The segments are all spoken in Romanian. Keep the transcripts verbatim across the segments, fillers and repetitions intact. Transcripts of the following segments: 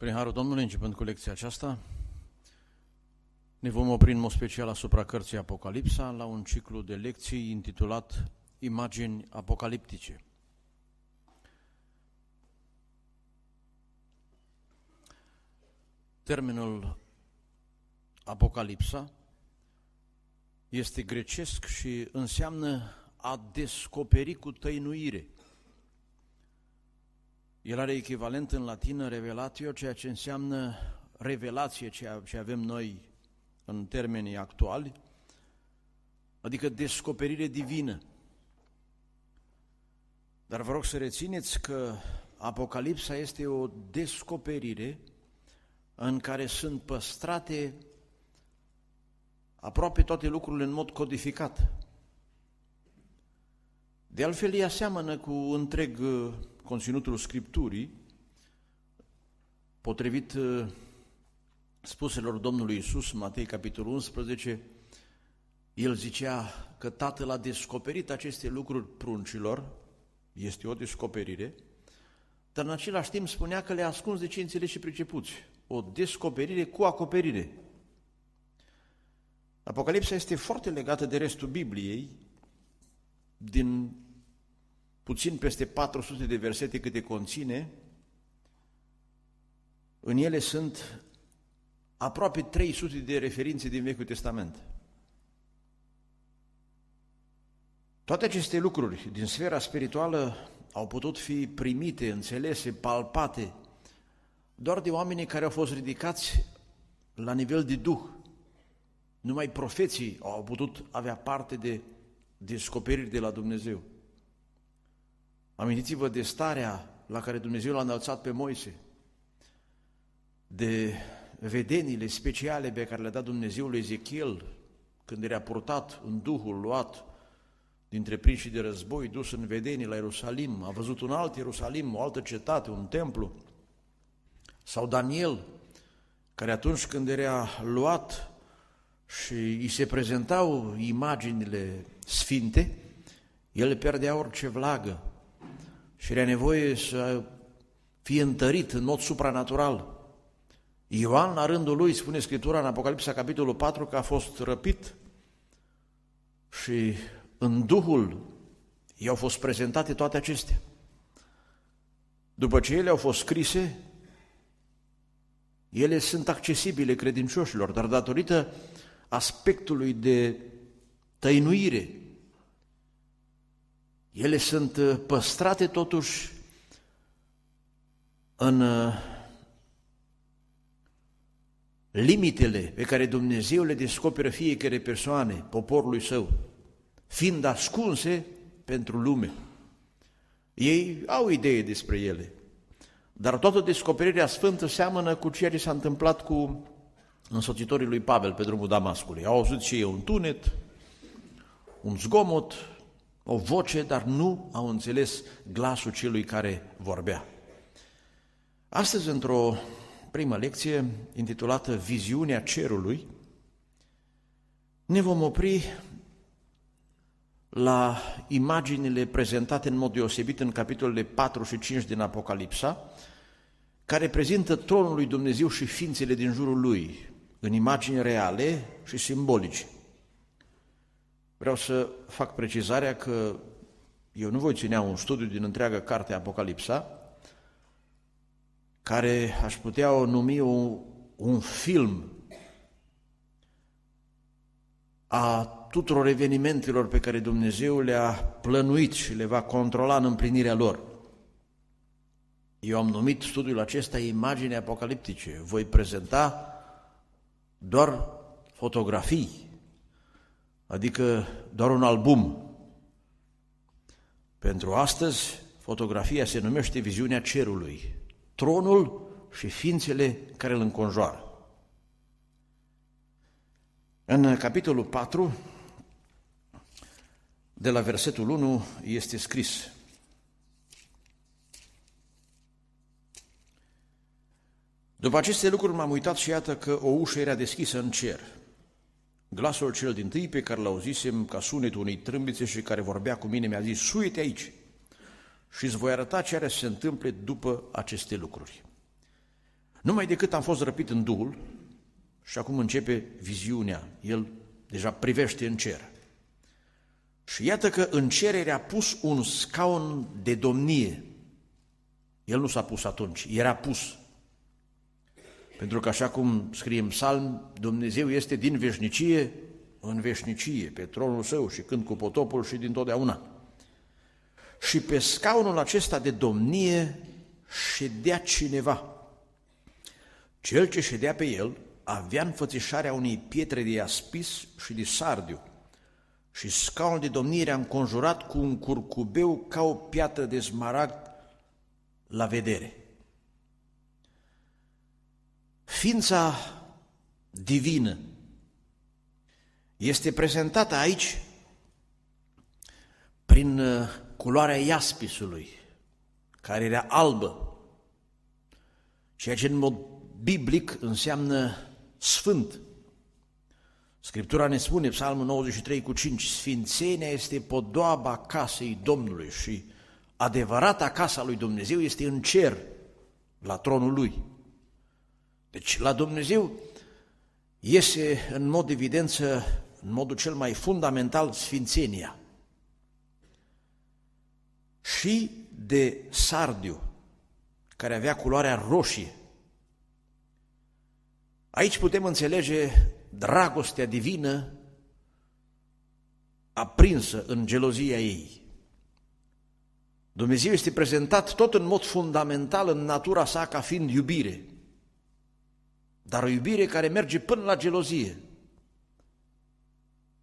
Prin harul Domnului, începând cu lecția aceasta, ne vom opri în mod special asupra cărții Apocalipsa, la un ciclu de lecții intitulat Imagini apocaliptice. Termenul Apocalipsa este grecesc și înseamnă a descoperi cu tăinuire. El are echivalent în latină revelatio, ceea ce înseamnă revelație, ceea ce avem noi în termenii actuali, adică descoperire divină. Dar vă rog să rețineți că Apocalipsa este o descoperire în care sunt păstrate aproape toate lucrurile în mod codificat. De altfel, ea seamănă cu întreg conținutul Scripturii, potrivit spuselor Domnului Iisus, Matei, capitolul unsprezece, el zicea că Tatăl a descoperit aceste lucruri pruncilor, este o descoperire, dar în același timp spunea că le-a ascuns de cei înțeleși și pricepuți, o descoperire cu acoperire. Apocalipsa este foarte legată de restul Bibliei, din puțin peste patru sute de versete câte conține, în ele sunt aproape trei sute de referințe din Vechiul Testament. Toate aceste lucruri din sfera spirituală au putut fi primite, înțelese, palpate, doar de oamenii care au fost ridicați la nivel de duh. Numai profeții au putut avea parte de descoperiri de la Dumnezeu. Amintiți-vă de starea la care Dumnezeu l-a înălțat pe Moise, de vedeniile speciale pe care le-a dat Dumnezeu lui Ezechiel, când era purtat în duhul, luat dintre prinși de război, dus în vedenii la Ierusalim, a văzut un alt Ierusalim, o altă cetate, un templu. Sau Daniel, care atunci când era luat și îi se prezentau imaginile sfinte, el pierdea orice vlagă și era nevoie să fie întărit în mod supranatural. Ioan, la rândul lui, spune Scriptura în Apocalipsa, capitolul patru, că a fost răpit și în Duhul i-au fost prezentate toate acestea. După ce ele au fost scrise, ele sunt accesibile credincioșilor, dar datorită aspectului de tăinuire, ele sunt păstrate totuși în limitele pe care Dumnezeu le descoperă fiecare persoane, poporului său, fiind ascunse pentru lume. Ei au idee despre ele, dar toată descoperirea sfântă seamănă cu ceea ce s-a întâmplat cu însoțitorii lui Pavel pe drumul Damascului. Au auzit și ei un tunet, un zgomot, o voce, dar nu au înțeles glasul celui care vorbea. Astăzi, într-o prima lecție, intitulată Viziunea cerului, ne vom opri la imaginile prezentate în mod deosebit în capitolele patru și cinci din Apocalipsa, care prezintă tronul lui Dumnezeu și ființele din jurul lui, în imagini reale și simbolice. Vreau să fac precizarea că eu nu voi ținea un studiu din întreaga carte Apocalipsa, care aș putea o numi un, un film a tuturor evenimentelor pe care Dumnezeu le-a plănuit și le va controla în împlinirea lor. Eu am numit studiul acesta Imagini apocaliptice. Voi prezenta doar fotografii, adică doar un album. Pentru astăzi, fotografia se numește Viziunea cerului, tronul și ființele care îl înconjoară. În capitolul patru, de la versetul unu, este scris: După aceste lucruri m-am uitat și iată că o ușă era deschisă în cer. Glasul cel dintâi pe care l-auzisem ca sunetul unei trâmbițe și care vorbea cu mine mi-a zis: suie-te aici și îți voi arăta ce are să se întâmple după aceste lucruri. Numai decât am fost răpit în Duhul și acum începe viziunea, el deja privește în cer. Și iată că în cer era pus un scaun de domnie. El nu s-a pus atunci, era pus. Pentru că așa cum scrie în Psalm, Dumnezeu este din veșnicie în veșnicie, pe tronul său și când cu potopul și dintotdeauna. Și pe scaunul acesta de domnie ședea cineva. Cel ce ședea pe el avea înfățișarea unei pietre de iaspis și de sardiu și scaunul de domnie era înconjurat cu un curcubeu ca o piatră de smaragd la vedere. Ființa divină este prezentată aici prin culoarea iaspisului, care era albă, ceea ce în mod biblic înseamnă sfânt. Scriptura ne spune, Psalmul nouăzeci și trei cu cinci, sfințenia este podoaba casei Domnului și adevărata casa lui Dumnezeu este în cer, la tronul lui. Deci la Dumnezeu iese în mod evidență, în modul cel mai fundamental, sfințenia. Și de sardiu, care avea culoarea roșie. Aici putem înțelege dragostea divină aprinsă în gelozia ei. Dumnezeu este prezentat tot în mod fundamental în natura sa ca fiind iubire, dar o iubire care merge până la gelozie.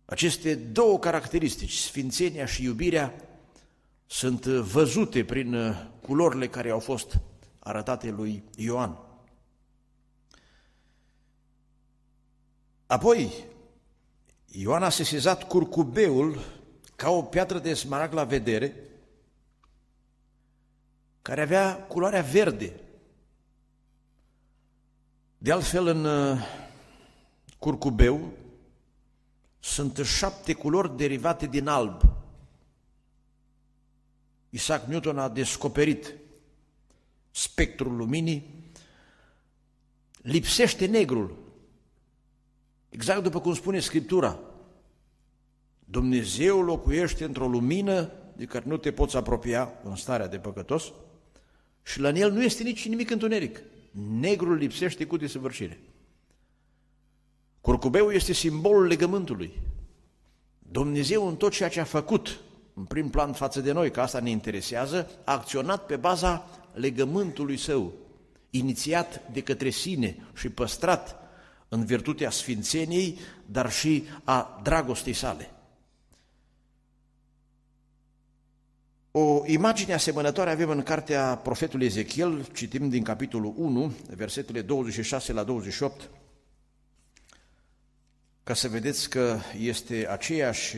Aceste două caracteristici, sfințenia și iubirea, sunt văzute prin culorile care au fost arătate lui Ioan. Apoi, Ioan a sesizat curcubeul ca o piatră de smaragd la vedere, care avea culoarea verde. De altfel, în curcubeu sunt șapte culori derivate din alb. Isaac Newton a descoperit spectrul luminii, lipsește negrul. Exact după cum spune Scriptura, Dumnezeu locuiește într-o lumină de care nu te poți apropia în starea de păcătos și la el nu este nici nimic întuneric. Negrul lipsește cu desăvârșire. Curcubeul este simbolul legământului. Dumnezeu în tot ceea ce a făcut, în prim plan față de noi, că asta ne interesează, a acționat pe baza legământului său, inițiat de către sine și păstrat în virtutea sfințeniei, dar și a dragostei sale. O imagine asemănătoare avem în cartea profetului Ezechiel, citim din capitolul unu, versetele douăzeci și șase la douăzeci și opt, ca să vedeți că este aceeași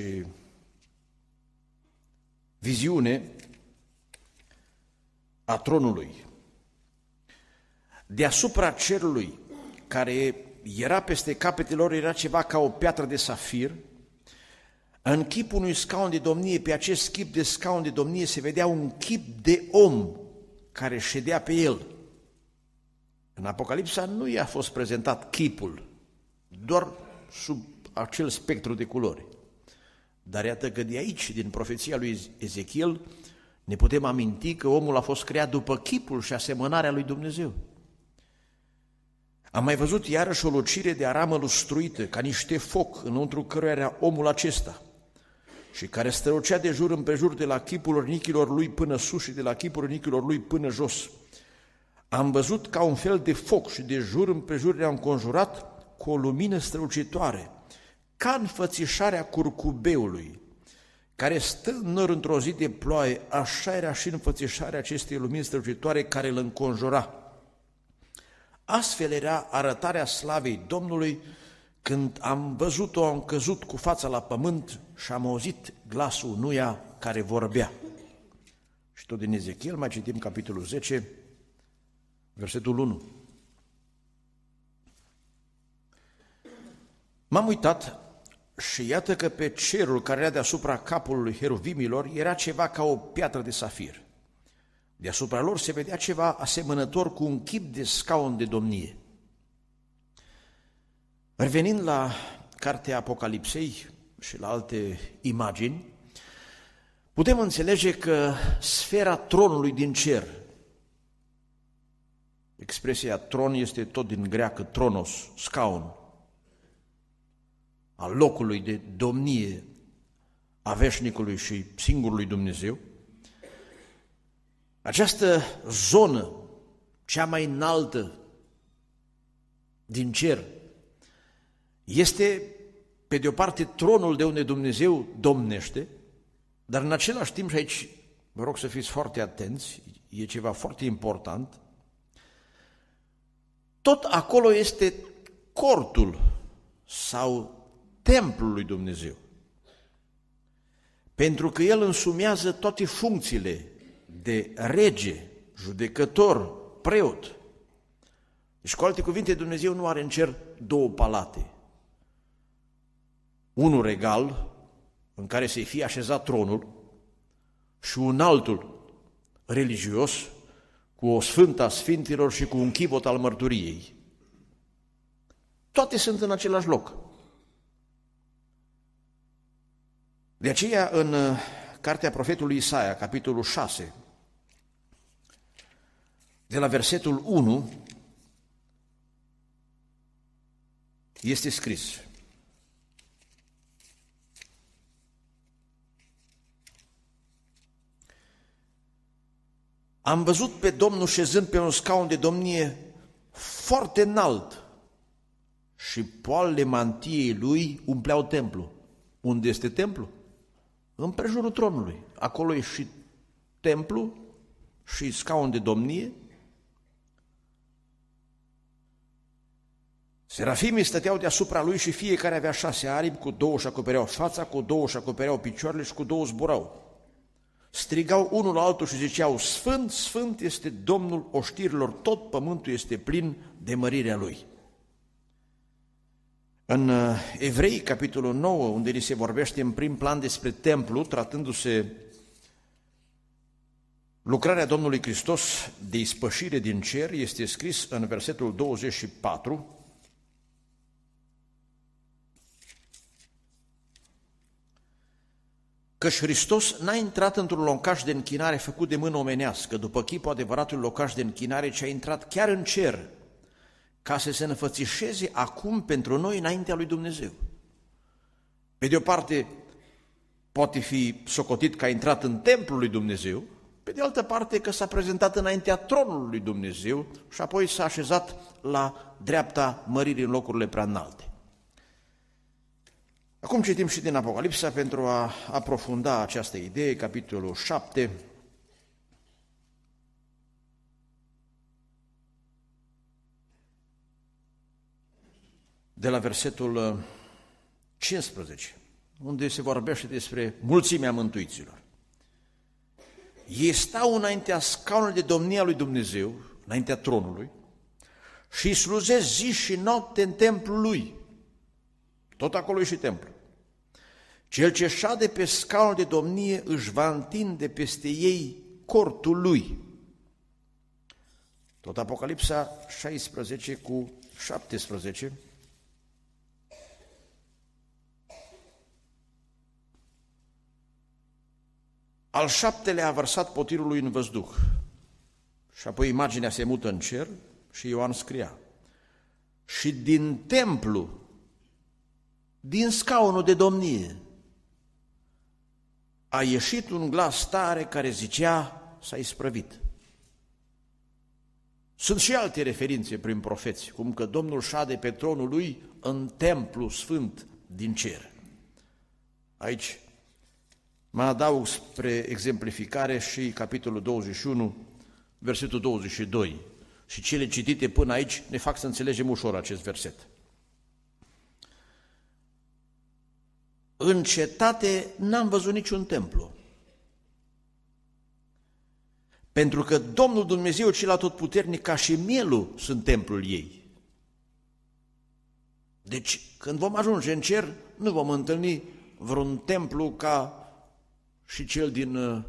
viziune a tronului. Deasupra cerului, care era peste capetele lor, era ceva ca o piatră de safir, în chip unui scaun de domnie. Pe acest chip de scaun de domnie se vedea un chip de om care ședea pe el. În Apocalipsa nu i-a fost prezentat chipul, doar sub acel spectru de culori. Dar iată că de aici, din profeția lui Ezechiel, ne putem aminti că omul a fost creat după chipul și asemănarea lui Dumnezeu. Am mai văzut iarăși o lucire de aramă lustruită, ca niște foc, înăuntru căruia era omul acesta și care strălucea de jur împrejur de la chipul ornichilor lui până sus și de la chipul ornichilor lui până jos. Am văzut ca un fel de foc și de jur împrejur le-am conjurat cu o lumină strălucitoare, ca înfățișarea curcubeului, care stă în nor într-o zi de ploaie, așa era și înfățișarea acestei lumini strălucitoare care îl înconjura. Astfel era arătarea slavei Domnului când am văzut-o, am căzut cu fața la pământ și am auzit glasul unuia care vorbea. Și tot din Ezechiel mai citim capitolul zece, versetul unu. M-am uitat și iată că pe cerul care era deasupra capului heruvimilor era ceva ca o piatră de safir. Deasupra lor se vedea ceva asemănător cu un chip de scaun de domnie. Revenind la cartea Apocalipsei și la alte imagini, putem înțelege că sfera tronului din cer, expresia tron este tot din greacă tronos, scaun, al locului de domnie a veșnicului și singurului Dumnezeu, această zonă, cea mai înaltă din cer, este, pe de o parte, tronul de unde Dumnezeu domnește, dar în același timp, și aici vă rog să fiți foarte atenți, e ceva foarte important, tot acolo este cortul sau templul lui Dumnezeu, pentru că el însumează toate funcțiile de rege, judecător, preot. Deci, cu alte cuvinte, Dumnezeu nu are în cer două palate. Unul regal, în care să-i fie așezat tronul, și un altul religios, cu o sfântă a sfinților și cu un chivot al mărturiei. Toate sunt în același loc. De aceea, în cartea profetului Isaia, capitolul șase, de la versetul unu, este scris: am văzut pe Domnul șezând pe un scaun de domnie foarte înalt și poalele mantiei lui umpleau templul. Unde este templul? În prejurul tronului. Acolo e și templu și scaun de domnie. Serafimii stăteau deasupra lui și fiecare avea șase aripi, cu două își acopereau fața, cu două își acopereau picioarele și cu două zburau. Strigau unul la altul și ziceau: Sfânt, Sfânt este Domnul oștirilor, tot pământul este plin de mărirea lui. În Evrei, capitolul nouă, unde li se vorbește în prim plan despre templu, tratându-se lucrarea Domnului Hristos de ispășire din cer, este scris în versetul douăzeci și patru: căci Hristos n-a intrat într-un locaș de închinare făcut de mână omenească, după chipul adevăratul locaș de închinare, ce a intrat chiar în cer, ca să se înfățișeze acum pentru noi înaintea lui Dumnezeu. Pe de o parte, poate fi socotit că a intrat în templul lui Dumnezeu, pe de altă parte că s-a prezentat înaintea tronului lui Dumnezeu și apoi s-a așezat la dreapta măririi în locurile prea înalte. Acum citim și din Apocalipsa pentru a aprofunda această idee, capitolul șapte. De la versetul cincisprezece, unde se vorbește despre mulțimea mântuiților. Ei stau înaintea scaunului de domnia lui Dumnezeu, înaintea tronului, și îi slujesc zi și noapte în templul lui. Tot acolo e și templu. Cel ce șade pe scaunul de domnie își va întinde peste ei cortul lui. Tot Apocalipsa șaisprezece cu șaptesprezece. Al șaptelea a vărsat potirul lui în văzduh. Și apoi imaginea se mută în cer și Ioan scria: și din templu, din scaunul de domnie, a ieșit un glas tare care zicea: s-a isprăvit. Sunt și alte referințe prin profeți, cum că Domnul șade pe tronul lui în templu sfânt din cer. Aici mă adaug spre exemplificare și capitolul douăzeci și unu, versetul douăzeci și doi, și cele citite până aici ne fac să înțelegem ușor acest verset. În cetate n-am văzut niciun templu, pentru că Domnul Dumnezeu cel Atotputernic, ca și mielul, sunt templul ei. Deci, când vom ajunge în cer, nu vom întâlni vreun templu ca și cel din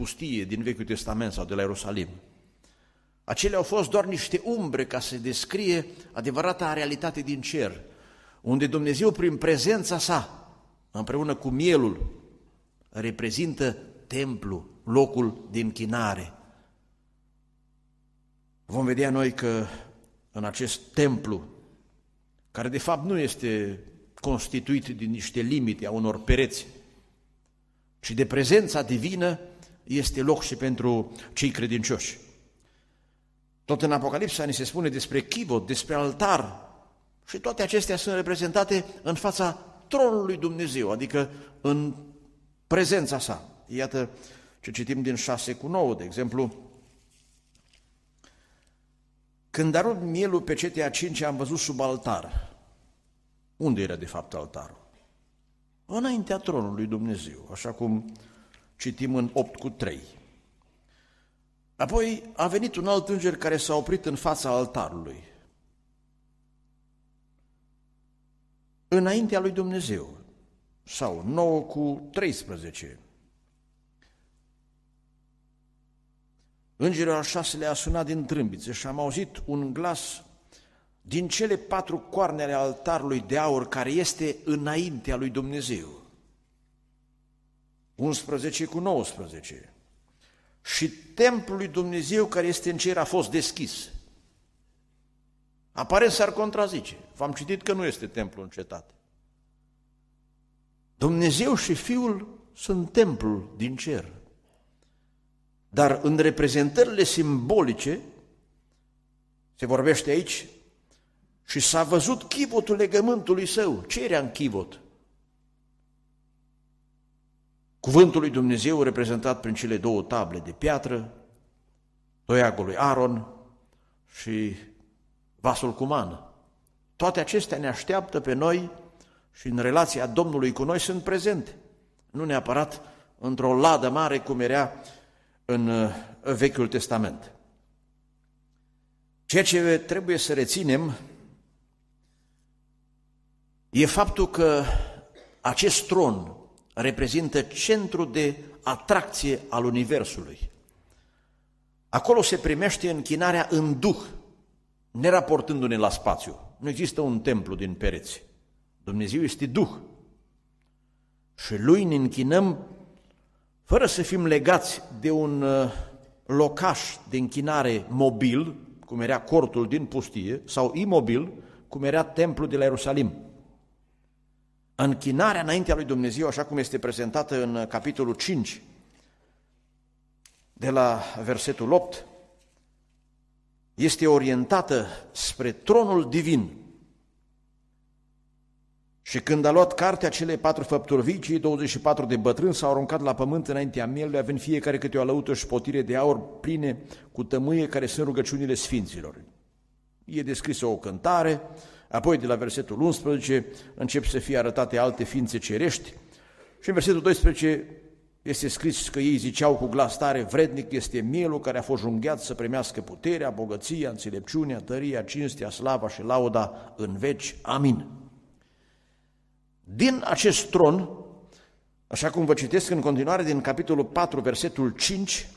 pustie din Vechiul Testament sau de la Ierusalim. Acelea au fost doar niște umbre ca să descrie adevărata realitate din cer, unde Dumnezeu prin prezența sa, împreună cu mielul, reprezintă templul, locul de închinare. Vom vedea noi că în acest templu, care de fapt nu este constituit din niște limite a unor pereți, ci de prezența divină, este loc și pentru cei credincioși. Tot în Apocalipsa ni se spune despre chibot, despre altar, și toate acestea sunt reprezentate în fața tronului Dumnezeu, adică în prezența sa. Iată ce citim din șase cu nouă, de exemplu. Când a rupt mielul pe cetea a cincea, am văzut sub altar. Unde era de fapt altarul? Înaintea tronului Dumnezeu, așa cum citim în opt cu trei. Apoi a venit un alt înger care s-a oprit în fața altarului, înaintea lui Dumnezeu, sau nouă cu treisprezece. Îngerul al șaselea a sunat din trâmbițe și am auzit un glas din cele patru coarne ale altarului de aur care este înaintea lui Dumnezeu. unsprezece cu nouăsprezece. Și templul lui Dumnezeu care este în cer a fost deschis. Aparent s-ar contrazice. V-am citit că nu este templul în cetate. Dumnezeu și Fiul sunt templul din cer. Dar în reprezentările simbolice se vorbește aici și s-a văzut chivotul legământului său. Ce era în chivot? Cuvântul lui Dumnezeu reprezentat prin cele două table de piatră, toiagul lui Aron și vasul cu mană. Toate acestea ne așteaptă pe noi și în relația Domnului cu noi sunt prezente. Nu neapărat într-o ladă mare cum era în Vechiul Testament. Ceea ce trebuie să reținem e faptul că acest tron reprezintă centrul de atracție al Universului. Acolo se primește închinarea în duh, neraportându-ne la spațiu. Nu există un templu din pereți. Dumnezeu este duh. Și lui ne închinăm fără să fim legați de un locaș de închinare mobil, cum era cortul din pustie, sau imobil, cum era templul de la Ierusalim. Închinarea înaintea lui Dumnezeu, așa cum este prezentată în capitolul cinci, de la versetul opt, este orientată spre tronul divin. Și când a luat cartea, cele patru făpturi vii, cei douăzeci și patru de bătrâni s-au aruncat la pământ înaintea mielului, având fiecare câte o alăută și potire de aur pline cu tămâie, care sunt rugăciunile sfinților. E descrisă o cântare. Apoi, de la versetul unsprezece, încep să fie arătate alte ființe cerești și în versetul doisprezece este scris că ei ziceau cu glas tare: vrednic este mielul care a fost jungheat să primească puterea, bogăția, înțelepciunea, tăria, cinstea, slava și lauda în veci. Amin. Din acest tron, așa cum vă citesc în continuare din capitolul patru, versetul cinci,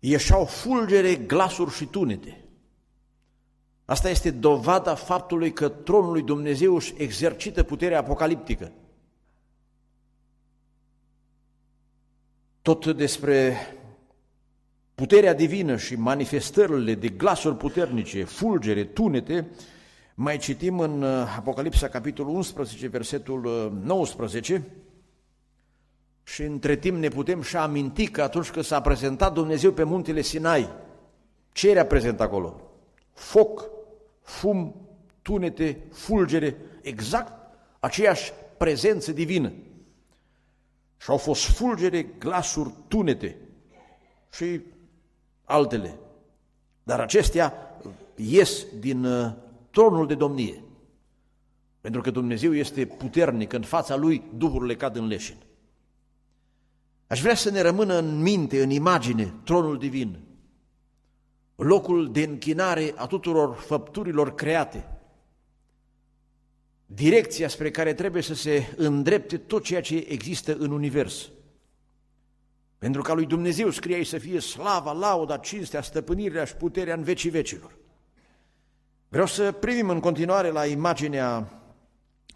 ieșeau fulgere, glasuri și tunete. Asta este dovada faptului că tronul lui Dumnezeu își exercită puterea apocaliptică. Tot despre puterea divină și manifestările de glasuri puternice, fulgere, tunete, mai citim în Apocalipsa, capitolul unsprezece, versetul nouăsprezece, și între timp ne putem și aminti că atunci când s-a prezentat Dumnezeu pe muntele Sinai, ce era prezent acolo? Foc, fum, tunete, fulgere, exact aceeași prezență divină. Și au fost fulgere, glasuri, tunete și altele. Dar acestea ies din tronul de domnie, pentru că Dumnezeu este puternic, în fața lui duhurile cad în leșin. Aș vrea să ne rămână în minte, în imagine, tronul divin, locul de închinare a tuturor făpturilor create, direcția spre care trebuie să se îndrepte tot ceea ce există în univers. Pentru ca lui Dumnezeu, scrie aici, să fie slava, lauda, cinstea, stăpânirea și puterea în vecii vecilor. Vreau să privim în continuare la imaginea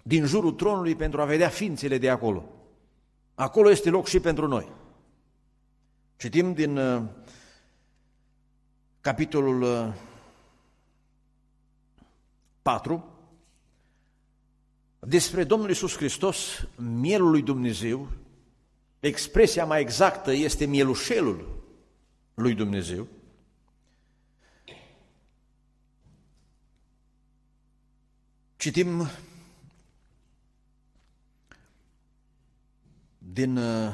din jurul tronului pentru a vedea ființele de acolo. Acolo este loc și pentru noi. Citim din uh, capitolul uh, patru despre Domnul Iisus Hristos, mielul lui Dumnezeu. Expresia mai exactă este mielușelul lui Dumnezeu. Citim din uh,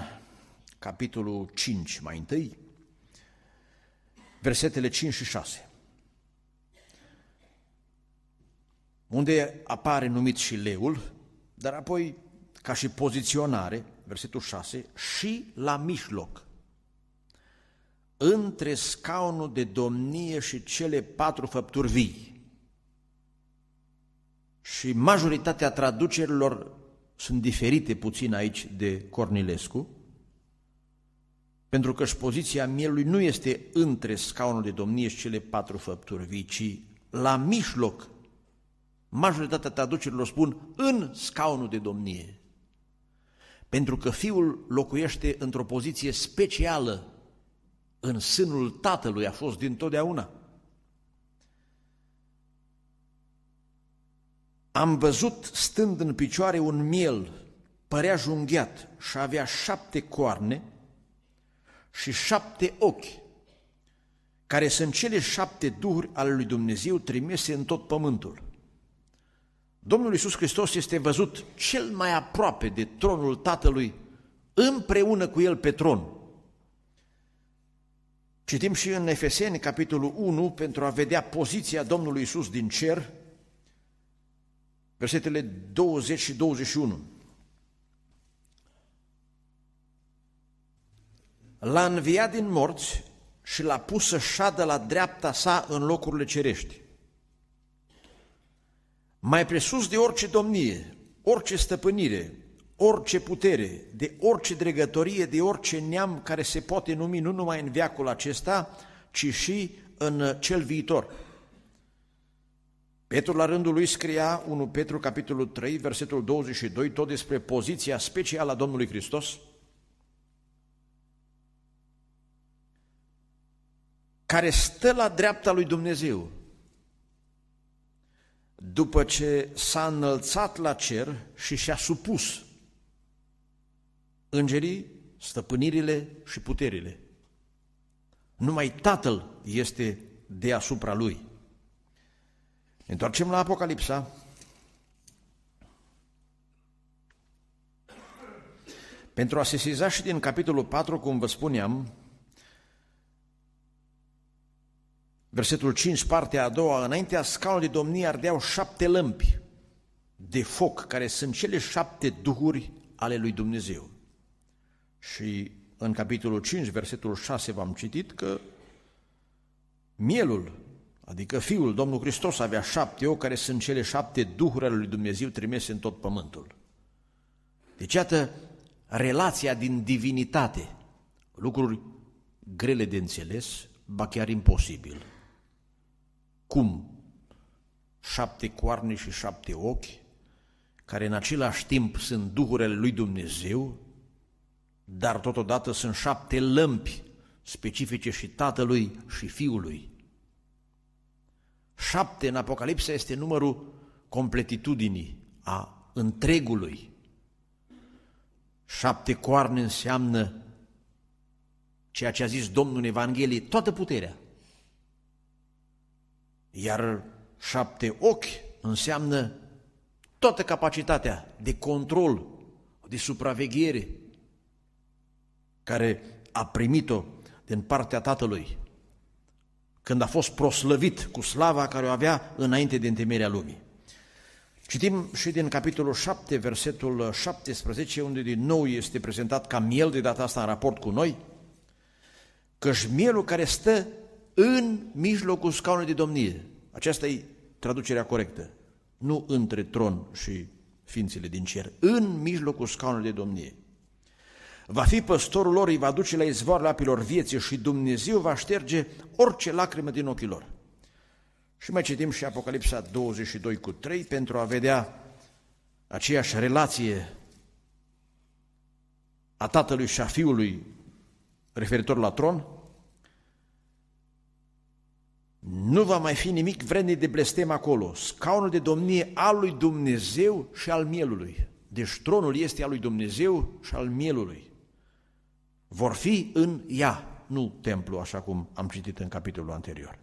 capitolul cinci, mai întâi, versetele cinci și șase, unde apare numit și leul, dar apoi, ca și poziționare, versetul șase, și la mijloc, între scaunul de domnie și cele patru făpturi vii. Și majoritatea traducerilor sunt diferite puțin aici de Cornilescu, pentru că și poziția mielului nu este între scaunul de domnie și cele patru făpturi vii, ci la mijloc. Majoritatea traducerilor spun în scaunul de domnie, pentru că Fiul locuiește într-o poziție specială, în sânul Tatălui a fost dintotdeauna. Am văzut stând în picioare un miel, părea junghiat și avea șapte coarne și șapte ochi, care sunt cele șapte duhuri ale lui Dumnezeu trimise în tot pământul. Domnul Iisus Hristos este văzut cel mai aproape de tronul Tatălui, împreună cu El pe tron. Citim și în Efeseni, capitolul unu, pentru a vedea poziția Domnului Iisus din cer, versetele douăzeci și douăzeci și unu. L-a înviat din morți și l-a pus să șadă la dreapta sa în locurile cerești. Mai presus de orice domnie, orice stăpânire, orice putere, de orice dregătorie, de orice neam care se poate numi nu numai în veacul acesta, ci și în cel viitor. Petru la rândul lui scria întâi Petru capitolul trei, versetul douăzeci și doi, tot despre poziția specială a Domnului Hristos, care stă la dreapta lui Dumnezeu. După ce s-a înălțat la cer și și-a supus îngerii, stăpânirile și puterile. Numai Tatăl este deasupra Lui. Ne întoarcem la Apocalipsa. Pentru a sesiza și din capitolul patru, cum vă spuneam, versetul cinci, partea a doua, înaintea scaunului de domnie ardeau șapte lămpi de foc, care sunt cele șapte duhuri ale lui Dumnezeu. Și în capitolul cinci, versetul șase, v-am citit că mielul, adică Fiul, Domnul Hristos, avea șapte ochi, care sunt cele șapte duhuri ale lui Dumnezeu trimise în tot pământul. Deci, iată, relația din divinitate, lucruri grele de înțeles, ba chiar imposibil. Cum? Șapte coarne și șapte ochi, care în același timp sunt duhurile lui Dumnezeu, dar totodată sunt șapte lămpi specifice și Tatălui și Fiului. Șapte în Apocalipsa este numărul completitudinii, a întregului. Șapte coarne înseamnă ceea ce a zis Domnul în Evanghelie, toată puterea. Iar șapte ochi înseamnă toată capacitatea de control, de supraveghere, care a primit-o din partea Tatălui, când a fost proslăvit cu slava care o avea înainte de întemeierea lumii. Citim și din capitolul șapte, versetul șaptesprezece, unde din nou este prezentat ca miel, de data asta în raport cu noi, căci mielul care stă în mijlocul scaunului de domnie. Aceasta e traducerea corectă. Nu între tron și ființele din cer. În mijlocul scaunului de domnie. Va fi păstorul lor, îi va duce la izvoarele apilor vieții și Dumnezeu va șterge orice lacrimă din ochii lor. Și mai citim și Apocalipsa douăzeci și doi cu trei pentru a vedea aceeași relație a Tatălui și a Fiului referitor la tron. Nu va mai fi nimic vrednic de blestem acolo, scaunul de domnie al lui Dumnezeu și al mielului. Deci tronul este al lui Dumnezeu și al mielului. Vor fi în ea, nu templu, așa cum am citit în capitolul anterior.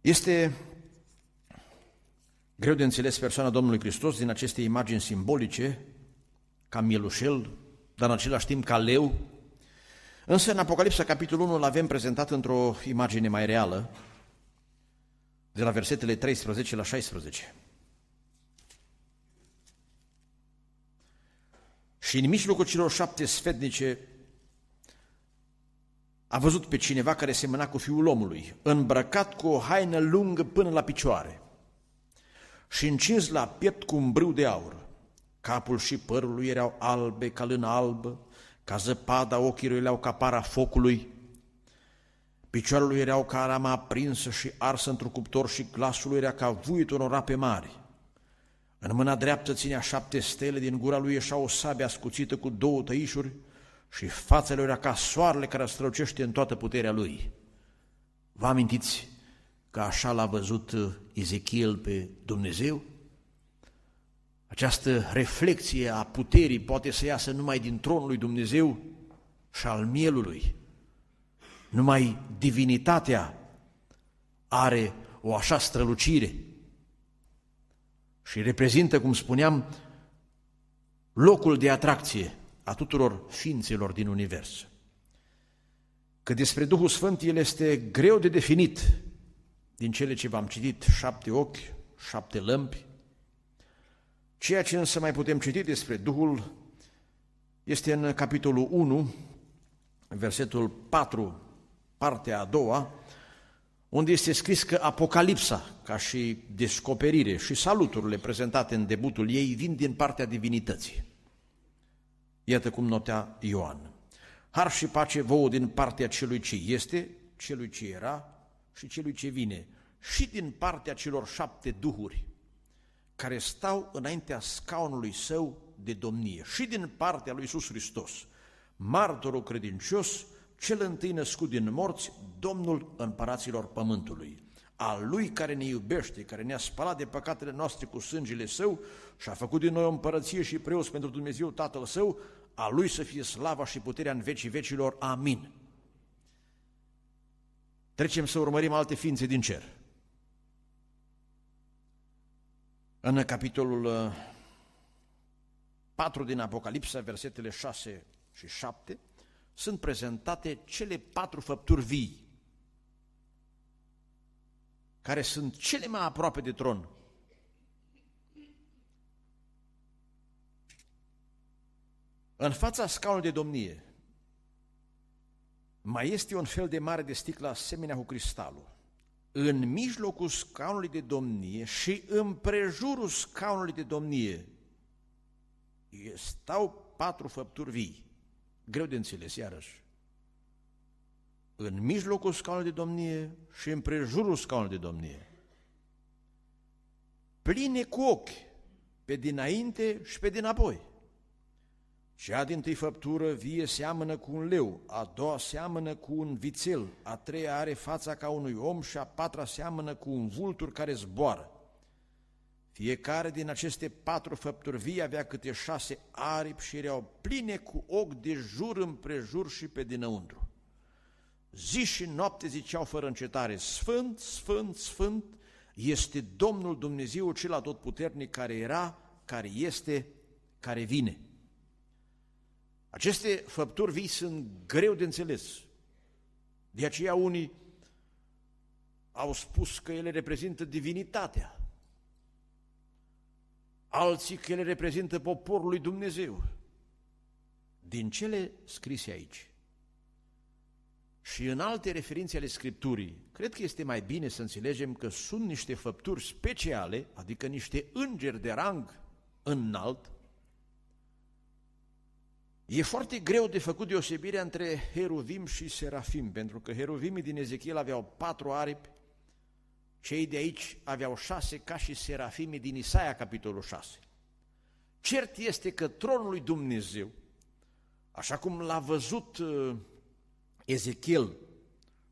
Este greu de înțeles persoana Domnului Hristos din aceste imagini simbolice, ca mielușel, dar în același timp ca leu. Însă în Apocalipsa, capitolul unu, l-avem prezentat într-o imagine mai reală, de la versetele treisprezece la șaisprezece. Și în mijlocul celor șapte sfetnice a văzut pe cineva care semăna cu Fiul omului, îmbrăcat cu o haină lungă până la picioare și încins la piept cu un brâu de aur. Capul și părul lui erau albe ca lână albă, ca zăpada, ochii lui erau ca para focului, picioarele lui erau ca rama aprinsă și arsă într-un cuptor și glasul lui era ca vuitul unor ape mari. În mâna dreaptă ținea șapte stele, din gura lui ieșea o sabie ascuțită cu două tăișuri și fața lui era ca soarele care strălucește în toată puterea lui. Vă amintiți că așa l-a văzut Ezechiel pe Dumnezeu? Această reflecție a puterii poate să iasă numai din tronul lui Dumnezeu și al mielului. Numai divinitatea are o așa strălucire și reprezintă, cum spuneam, locul de atracție a tuturor ființelor din univers. Că despre Duhul Sfânt, el este greu de definit din cele ce v-am citit, șapte ochi, șapte lămpi. Ceea ce însă mai putem citi despre Duhul este în capitolul unu, versetul patru, partea a doua, unde este scris că Apocalipsa, ca și descoperire și saluturile prezentate în debutul ei, vin din partea divinității. Iată cum notea Ioan. Har și pace vouă din partea celui ce este, celui ce era și celui ce vine, și din partea celor șapte duhuri care stau înaintea scaunului său de domnie, și din partea lui Iisus Hristos, martorul credincios, cel întâi născut din morți, Domnul împăraților pământului, a Lui care ne iubește, care ne-a spălat de păcatele noastre cu sângele Său și a făcut din noi o împărăție și preoți pentru Dumnezeu Tatăl Său, a Lui să fie slava și puterea în vecii vecilor. Amin. Trecem să urmărim alte ființe din cer. În capitolul patru din Apocalipsa, versetele șase și șapte, sunt prezentate cele patru făpturi vii, care sunt cele mai aproape de tron. În fața scaunului de domnie mai este un fel de mare de sticlă asemenea cu cristalul. În mijlocul scaunului de domnie și împrejurul scaunului de domnie stau patru făpturi vii. Greu de înțeles, iarăși. În mijlocul scaunului de domnie și împrejurul scaunului de domnie, pline cu ochi, pe dinainte și pe dinapoi. Cea dintâi făptură vie seamănă cu un leu, a doua seamănă cu un vițel, a treia are fața ca unui om și a patra seamănă cu un vultur care zboară. Fiecare din aceste patru făpturi vii avea câte șase aripi și erau pline cu ochi de jur împrejur și pe dinăuntru. Zi și noapte ziceau fără încetare: Sfânt, Sfânt, Sfânt este Domnul Dumnezeu cel atotputernic, care era, care este, care vine. Aceste făpturi vii sunt greu de înțeles. De aceea unii au spus că ele reprezintă divinitatea, alții că ele reprezintă poporul lui Dumnezeu. Din cele scrise aici și în alte referințe ale Scripturii, cred că este mai bine să înțelegem că sunt niște făpturi speciale, adică niște îngeri de rang înalt, E foarte greu de făcut deosebirea între heruvim și serafim, pentru că heruvimii din Ezechiel aveau patru aripi, cei de aici aveau șase, ca și serafimii din Isaia, capitolul șase. Cert este că tronul lui Dumnezeu, așa cum l-a văzut Ezechiel,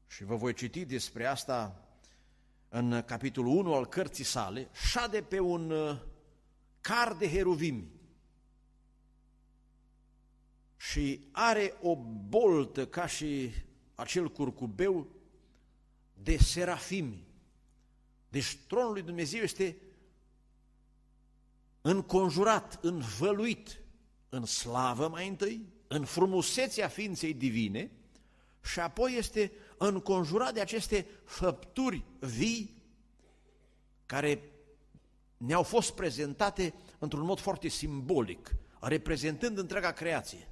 și vă voi citi despre asta în capitolul unu al cărții sale, șade pe un car de heruvimi și are o boltă ca și acel curcubeu de serafimi. Deci tronul lui Dumnezeu este înconjurat, învăluit în slavă mai întâi, în frumusețea ființei divine, și apoi este înconjurat de aceste făpturi vii care ne-au fost prezentate într-un mod foarte simbolic, reprezentând întreaga creație.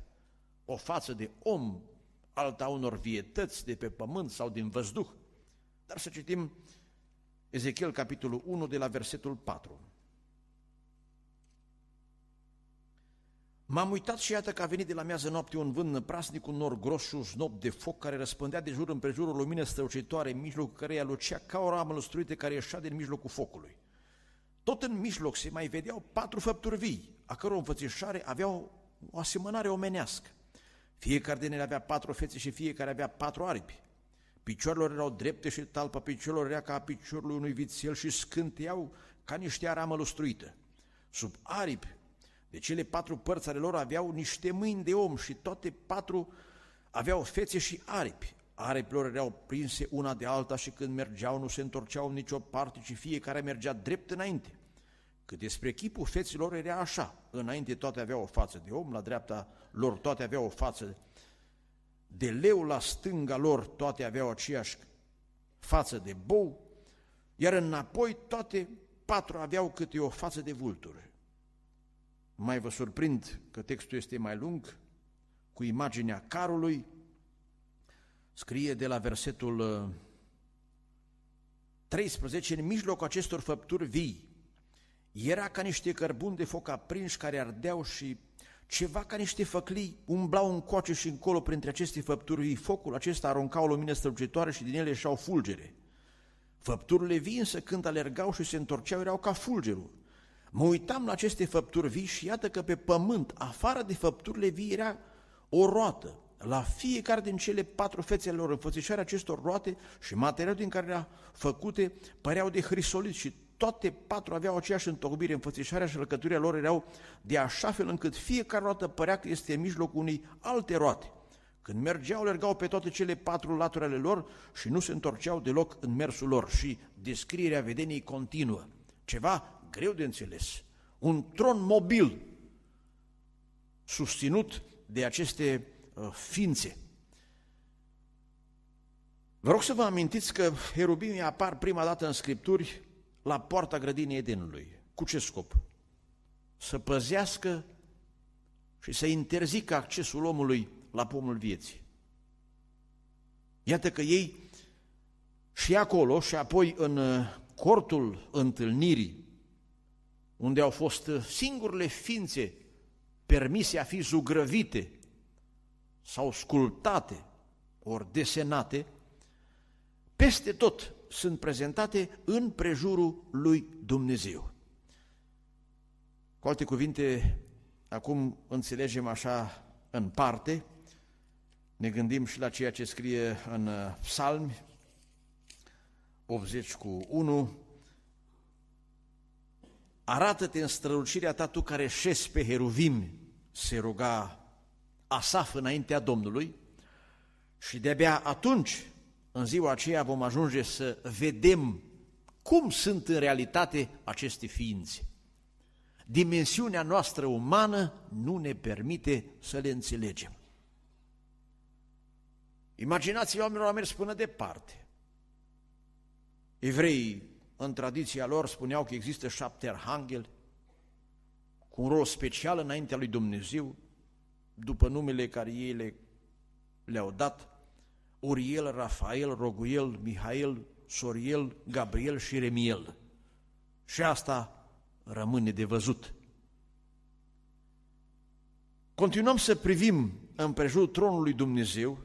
O față de om, alta unor vietăți de pe pământ sau din văzduh. Dar să citim Ezechiel, capitolul unu, de la versetul patru. M-am uitat și iată că a venit de la miază noapte un vânt năprasnic, un nor gros și un snop de foc care răspândea de jur împrejur o lumină strălucitoare, în mijlocul căreia lucea ca o ramă lustruită care ieșea din mijlocul focului. Tot în mijloc se mai vedeau patru făpturi vii, a căror înfățișare avea o, o asemănare omenească. Fiecare din ele avea patru fețe și fiecare avea patru aripi. Picioarelor erau drepte și talpa piciorilor era ca a piciorului unui vițel și scânteau ca niște aramă lustruită. Sub aripi, de cele patru părți ale lor aveau niște mâini de om și toate patru aveau fețe și aripi. Aripilor erau prinse una de alta și când mergeau nu se întorceau în nicio parte, ci fiecare mergea drept înainte. Cât despre chipul feților era așa, înainte toate aveau o față de om, la dreapta lor toate aveau o față de leu, la stânga lor toate aveau aceeași față de bou, iar înapoi toate patru aveau câte o față de vulturi. Mai vă surprind că textul este mai lung, cu imaginea carului, scrie de la versetul treisprezece, în mijlocul acestor făpturi vii era ca niște cărbuni de foc aprinși care ardeau și ceva ca niște făclii umblau încoace și încolo printre aceste făpturi vii. Focul acesta arunca o lumină strălucitoare și din ele ieșeau fulgere. Făpturile vii însă când alergau și se întorceau erau ca fulgerul. Mă uitam la aceste făpturi vii și iată că pe pământ, afară de făpturile vii, era o roată. La fiecare din cele patru fețele lor, înfățișarea acestor roate și materialul din care erau făcute păreau de hrisolit și toate patru aveau aceeași întocmire, înfățișarea și lăcăturile lor erau de așa fel încât fiecare roată părea că este în mijlocul unei alte roate. Când mergeau, alergau pe toate cele patru laturi ale lor și nu se întorceau deloc în mersul lor. Și descrierea vedeniei continuă. Ceva greu de înțeles. Un tron mobil susținut de aceste ființe. Vă rog să vă amintiți că herubimii apar prima dată în Scripturi la poarta grădinii Edenului. Cu ce scop? Să păzească și să interzică accesul omului la pomul vieții. Iată că ei și acolo și apoi în cortul întâlnirii, unde au fost singurele ființe permise a fi zugrăvite sau sculptate, ori desenate, peste tot sunt prezentate în prejurul lui Dumnezeu. Cu alte cuvinte, acum înțelegem așa în parte, ne gândim și la ceea ce scrie în Psalmi optzeci cu unu, arată-te în strălucirea ta, tu care șezi pe heruvim, se ruga Asaf înaintea Domnului, și de-abia atunci, în ziua aceea, vom ajunge să vedem cum sunt în realitate aceste ființe. Dimensiunea noastră umană nu ne permite să le înțelegem. Imaginați-vă, oamenilor au mers până departe. Evreii, în tradiția lor, spuneau că există șapte arhangheli cu un rol special înaintea lui Dumnezeu, după numele care ei le, le-au dat, Uriel, Rafael, Roguiel, Mihail, Soriel, Gabriel și Remiel. Și asta rămâne de văzut. Continuăm să privim împrejurul tronului lui Dumnezeu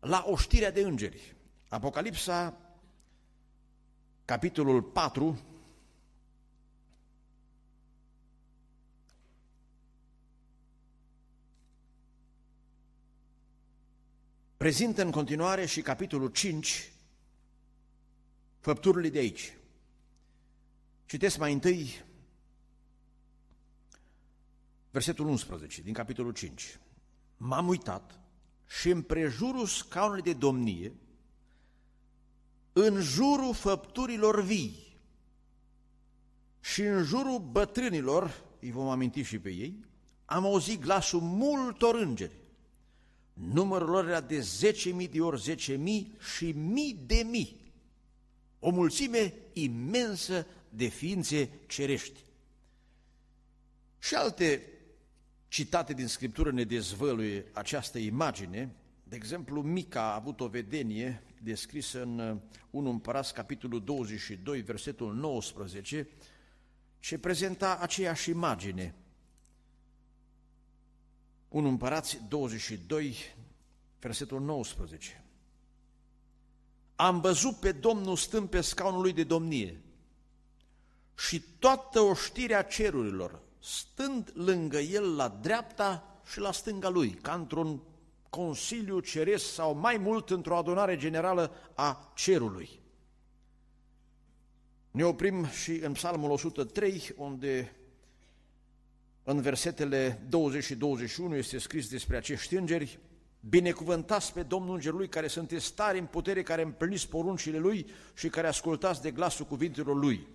la oștirea de îngeri. Apocalipsa, capitolul patru, prezintă în continuare și capitolul cinci, făpturile de aici. Citesc mai întâi versetul unsprezece din capitolul cinci. M-am uitat și împrejurul scaunului de domnie, în jurul făpturilor vii și în jurul bătrânilor, îi vom aminti și pe ei, am auzit glasul multor îngeri. Numărul lor era de zece mii de ori zece mii și mii de mii. O mulțime imensă de ființe cerești. Și alte citate din Scriptură ne dezvăluie această imagine. De exemplu, Mica a avut o vedenie descrisă în întâi Împărați, capitolul douăzeci și doi, versetul nouăsprezece, ce prezenta aceeași imagine. întâi Împărați douăzeci și doi, versetul nouăsprezece. Am văzut pe Domnul stând pe scaunul lui de domnie și toată oștirea cerurilor, stând lângă el la dreapta și la stânga lui, ca într-un consiliu ceresc sau mai mult într-o adunare generală a cerului. Ne oprim și în Psalmul o sută trei, unde în versetele douăzeci și douăzeci și unu este scris despre acești îngeri: binecuvântați pe Domnul îngerul lui, care sunteți tari în putere, care împliniți poruncile lui și care ascultați de glasul cuvintelor lui.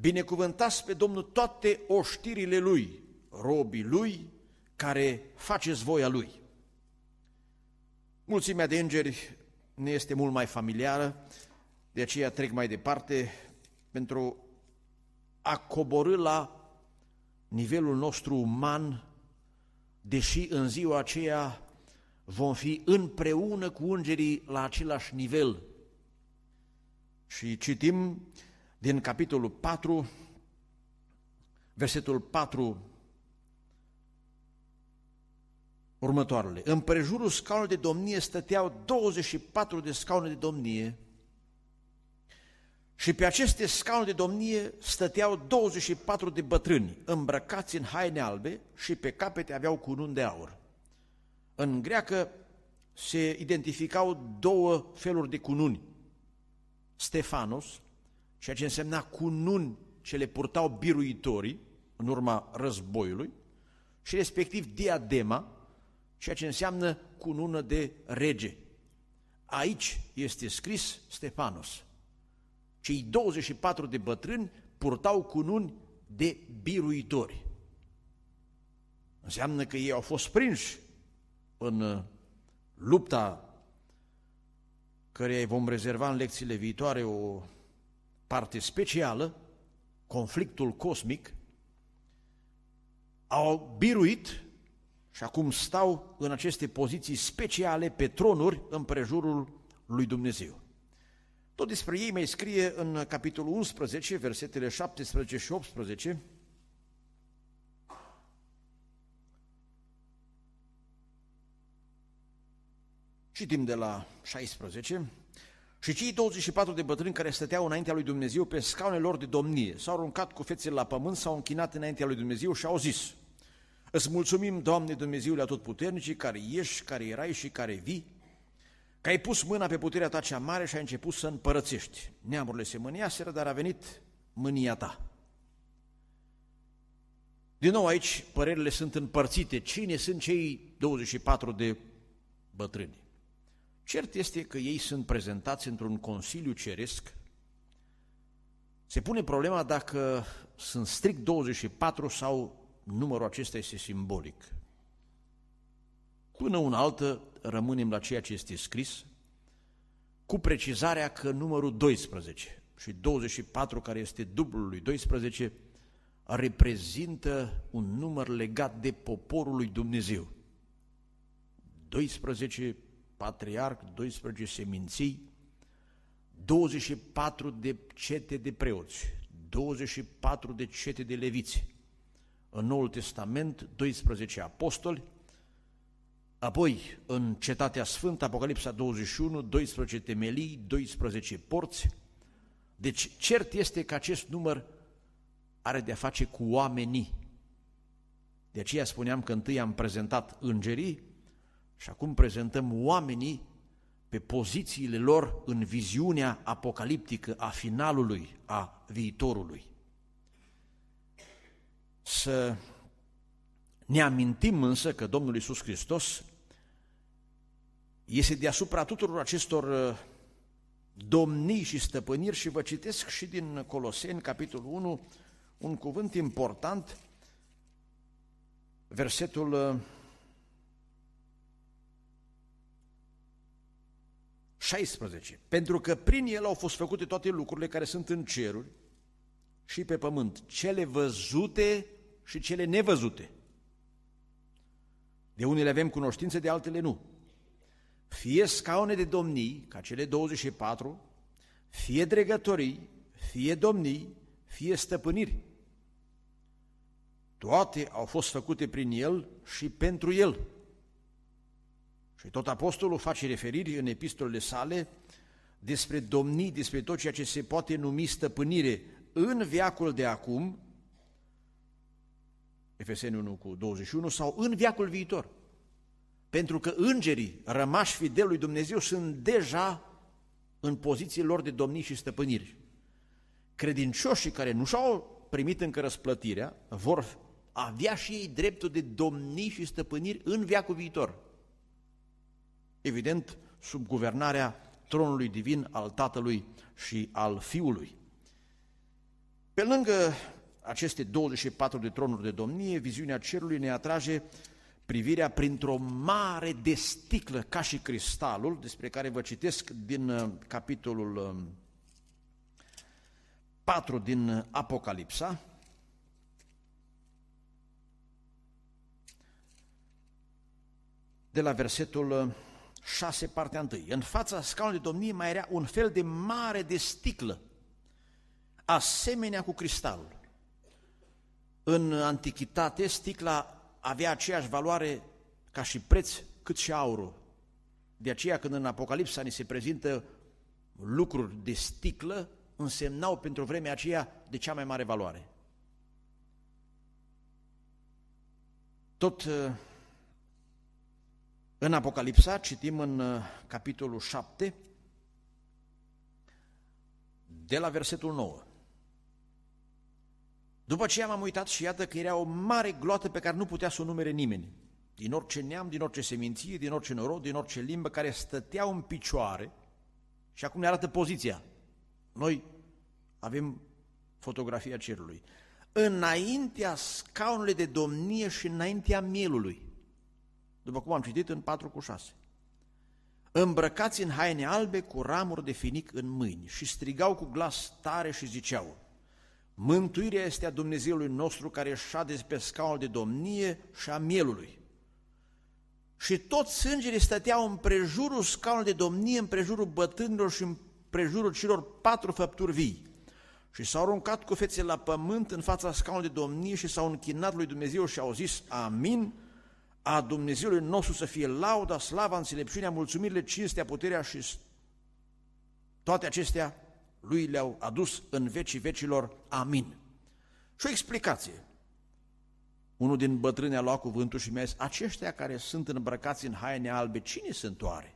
Binecuvântați pe Domnul toate oștirile lui, robii lui, care faceți voia lui. Mulțimea de îngeri ne este mult mai familiară, de aceea trec mai departe pentru a coborî la nivelul nostru uman, deși în ziua aceea vom fi împreună cu îngerii la același nivel. Și citim din capitolul patru, versetul patru, următoarele. Împrejurul scaunului de domnie stăteau douăzeci și patru de scaune de domnie și pe aceste scaune de domnie stăteau douăzeci și patru de bătrâni îmbrăcați în haine albe și pe capete aveau cununi de aur. În greacă se identificau două feluri de cununi. Stefanos, ceea ce însemna cununi ce le purtau biruitorii în urma războiului, și respectiv diadema, ceea ce înseamnă cunună de rege. Aici este scris Stefanos. Cei douăzeci și patru de bătrâni purtau cununi de biruitori. Înseamnă că ei au fost prinși în lupta care vom rezerva în lecțiile viitoare o parte specială, conflictul cosmic. Au biruit și acum stau în aceste poziții speciale pe tronuri împrejurul lui Dumnezeu. Tot despre ei mai scrie în capitolul unsprezece, versetele șaptesprezece și optsprezece. Citim de la șaisprezece. Și cei douăzeci și patru de bătrâni care stăteau înaintea lui Dumnezeu pe scaunele lor de domnie s-au aruncat cu fețele la pământ, s-au închinat înaintea lui Dumnezeu și au zis: Îți mulțumim, Doamne Dumnezeule Atotputernic, care ești, care erai și care vii, că ai pus mâna pe puterea ta cea mare și ai început să împărățești. Neamurile se mâniaseră, dar a venit mânia ta. Din nou aici părerile sunt împărțite. Cine sunt cei douăzeci și patru de bătrâni? Cert este că ei sunt prezentați într-un consiliu ceresc. Se pune problema dacă sunt strict douăzeci și patru sau numărul acesta este simbolic. Până una altă rămânem la ceea ce este scris, cu precizarea că numărul doisprezece și douăzeci și patru, care este dublul lui doisprezece, reprezintă un număr legat de poporul lui Dumnezeu. doisprezece patriarh, doisprezece seminții, douăzeci și patru de cete de preoți, douăzeci și patru de cete de leviți, în Noul Testament, doisprezece apostoli, apoi în Cetatea Sfântă, Apocalipsa douăzeci și unu, doisprezece temelii, doisprezece porți. Deci cert este că acest număr are de-a face cu oamenii. De aceea spuneam că întâi am prezentat îngerii și acum prezentăm oamenii pe pozițiile lor în viziunea apocaliptică a finalului, a viitorului. Să ne amintim însă că Domnul Iisus Hristos este deasupra tuturor acestor domnii și stăpâniri și vă citesc și din Coloseni, capitolul unu, un cuvânt important, versetul șaisprezece. Pentru că prin el au fost făcute toate lucrurile care sunt în ceruri și pe pământ, cele văzute și cele nevăzute. De unele avem cunoștință, de altele nu. Fie scaune de domnii, ca cele douăzeci și patru, fie dregătorii, fie domnii, fie stăpâniri. Toate au fost făcute prin el și pentru el. Și tot apostolul face referiri în epistolele sale despre domnii, despre tot ceea ce se poate numi stăpânire în veacul de acum, Efeseni unu cu douăzeci și unu, sau în veacul viitor. Pentru că îngerii rămași fideli lui Dumnezeu sunt deja în poziții lor de domnii și stăpâniri. Credincioșii care nu și-au primit încă răsplătirea vor avea și ei dreptul de domnii și stăpâniri în veacul viitor. Evident, sub guvernarea tronului divin al Tatălui și al Fiului. Pe lângă aceste douăzeci și patru de tronuri de domnie, viziunea cerului ne atrage privirea printr-o mare de sticlă, ca și cristalul, despre care vă citesc din capitolul patru din Apocalipsa. De la versetul șase, partea întâi. În fața scaunului de domnie mai era un fel de mare de sticlă, asemenea cu cristalul. În antichitate, sticla avea aceeași valoare ca și preț cât și aurul. De aceea, când în Apocalipsa ni se prezintă lucruri de sticlă, însemnau pentru vremea aceea de cea mai mare valoare. Tot în Apocalipsa, citim în capitolul șapte, de la versetul nouă. După aceea m-am uitat și iată că era o mare gloată pe care nu putea să o numere nimeni, din orice neam, din orice seminție, din orice norod, din orice limbă, care stăteau în picioare și acum ne arată poziția. Noi avem fotografia cerului. Înaintea scaunului de domnie și înaintea mielului, după cum am citit în patru cu șase. Îmbrăcați în haine albe cu ramuri de finic în mâini și strigau cu glas tare și ziceau: mântuirea este a Dumnezeului nostru care șade pe scaunul de domnie și a mielului. Și toți sângerii stăteau împrejurul scaunului de domnie, împrejurul bătrânilor și împrejurul celor patru făpturi vii. Și s-au aruncat cu fețe la pământ în fața scaunului de domnie și s-au închinat lui Dumnezeu și au zis: amin, a Dumnezeului nostru să fie lauda, slava, înțelepciunea, mulțumirile, cinstea, puterea și toate acestea lui le-au adus în vecii vecilor. Amin. Și o explicație. Unul din bătrâni a luat cuvântul și mi-a zis: aceștia care sunt îmbrăcați în haine albe, cine sunt oare?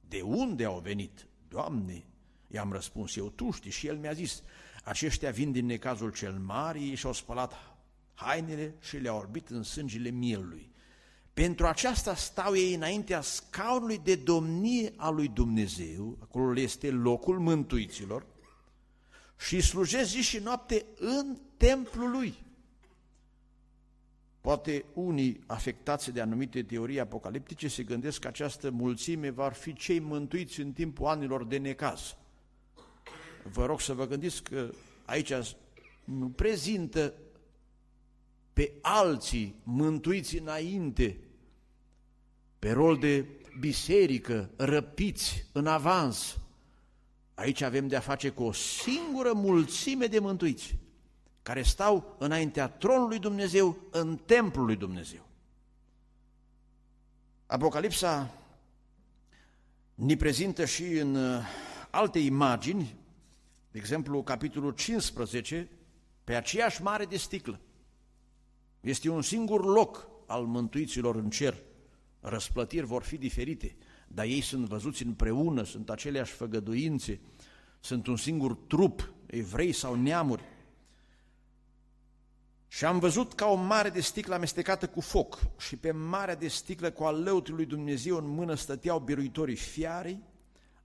De unde au venit? Doamne, i-am răspuns eu, tu știi. Și el mi-a zis: aceștia vin din necazul cel mare, ei și-au spălat hainele și le-au orbit în sângele mielului. Pentru aceasta stau ei înaintea scaunului de domnie a lui Dumnezeu, acolo este locul mântuiților, și slujesc zi și noapte în templul lui. Poate unii afectați de anumite teorii apocaliptice se gândesc că această mulțime va fi cei mântuiți în timpul anilor de necaz. Vă rog să vă gândiți că aici nu prezintă pe alții mântuiți înainte, pe rol de biserică, răpiți în avans. Aici avem de-a face cu o singură mulțime de mântuiți care stau înaintea tronului Dumnezeu, în templul lui Dumnezeu. Apocalipsa ne prezintă și în alte imagini, de exemplu, capitolul cincisprezece, pe aceeași mare de sticlă. Este un singur loc al mântuiților în cer. Răsplătiri vor fi diferite, dar ei sunt văzuți împreună, sunt aceleași făgăduințe, sunt un singur trup, evrei sau neamuri. Și am văzut ca o mare de sticlă amestecată cu foc și pe marea de sticlă cu al lăutului lui Dumnezeu în mână stăteau biruitorii fiarei,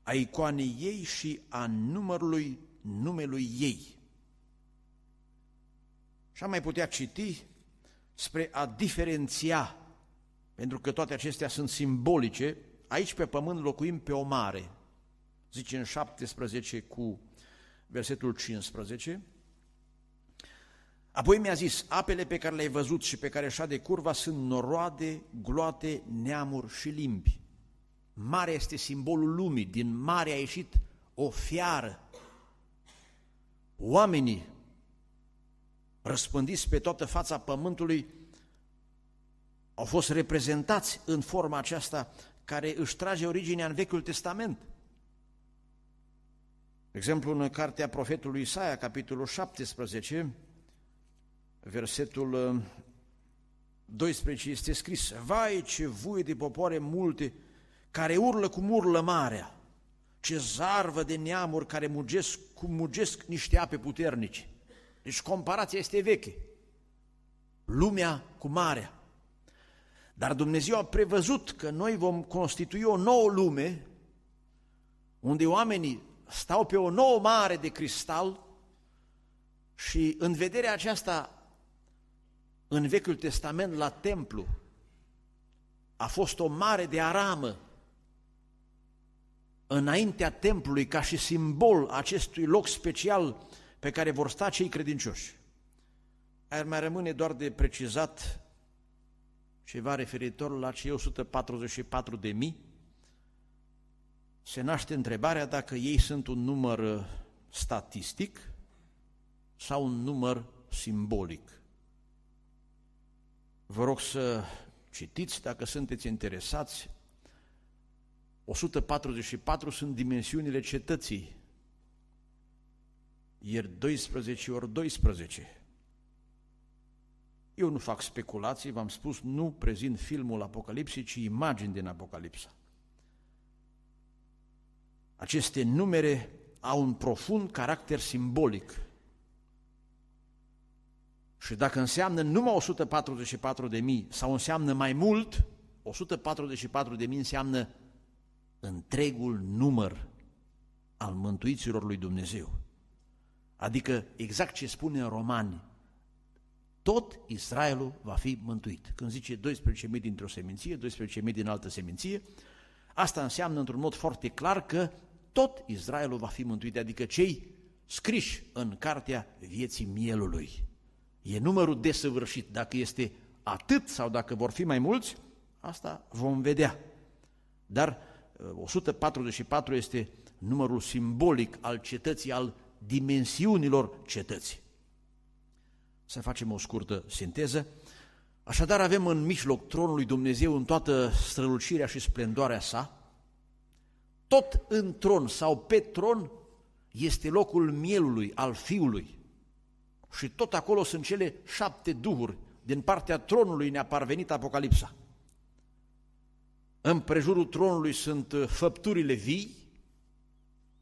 a icoanei ei și a numărului numelui ei. Și am mai putea citi spre a diferenția, pentru că toate acestea sunt simbolice. Aici pe pământ locuim pe o mare, zice în șaptesprezece cu versetul cincisprezece. Apoi mi-a zis, apele pe care le-ai văzut și pe care șade curva sunt noroade, gloate, neamuri și limbi. Marea este simbolul lumii, din mare a ieșit o fiară. Oamenii răspândiți pe toată fața pământului au fost reprezentați în forma aceasta care își trage originea în Vechiul Testament. De exemplu, în cartea profetului Isaia, capitolul șaptesprezece, versetul doisprezece, este scris: vai, ce vuie de popoare multe care urlă cum urlă marea, ce zarvă de neamuri care mugesc cum mugesc niște ape puternice. Deci comparația este veche, lumea cu marea. Dar Dumnezeu a prevăzut că noi vom constitui o nouă lume unde oamenii stau pe o nouă mare de cristal. Și în vederea aceasta, în Vechiul Testament, la templu, a fost o mare de aramă înaintea templului, ca și simbol acestui loc special pe care vor sta cei credincioși. Ar mai rămâne doar de precizat ceva referitor la cei o sută patruzeci și patru de mii. Se naște întrebarea dacă ei sunt un număr statistic sau un număr simbolic. Vă rog să citiți dacă sunteți interesați. o sută patruzeci și patru sunt dimensiunile cetății, iar doisprezece ori doisprezece. Eu nu fac speculații, v-am spus, nu prezint filmul Apocalipsei, ci imagini din Apocalipsa. Aceste numere au un profund caracter simbolic. Și dacă înseamnă numai o sută patruzeci și patru de mii sau înseamnă mai mult, o sută patruzeci și patru de mii înseamnă întregul număr al mântuiților lui Dumnezeu. Adică exact ce spune în Romani, tot Israelul va fi mântuit. Când zice doisprezece mii dintr-o seminție, doisprezece mii din altă seminție, asta înseamnă într-un mod foarte clar că tot Israelul va fi mântuit, adică cei scriși în cartea vieții mielului. E numărul desăvârșit, dacă este atât sau dacă vor fi mai mulți, asta vom vedea. Dar o sută patruzeci și patru este numărul simbolic al cetății, al dimensiunilor cetății. Să facem o scurtă sinteză. Așadar avem în mijloc tronul lui Dumnezeu în toată strălucirea și splendoarea sa. Tot în tron sau pe tron este locul mielului, al fiului. Și tot acolo sunt cele șapte duhuri. Din partea tronului ne-a parvenit Apocalipsa. În prejurul tronului sunt făpturile vii,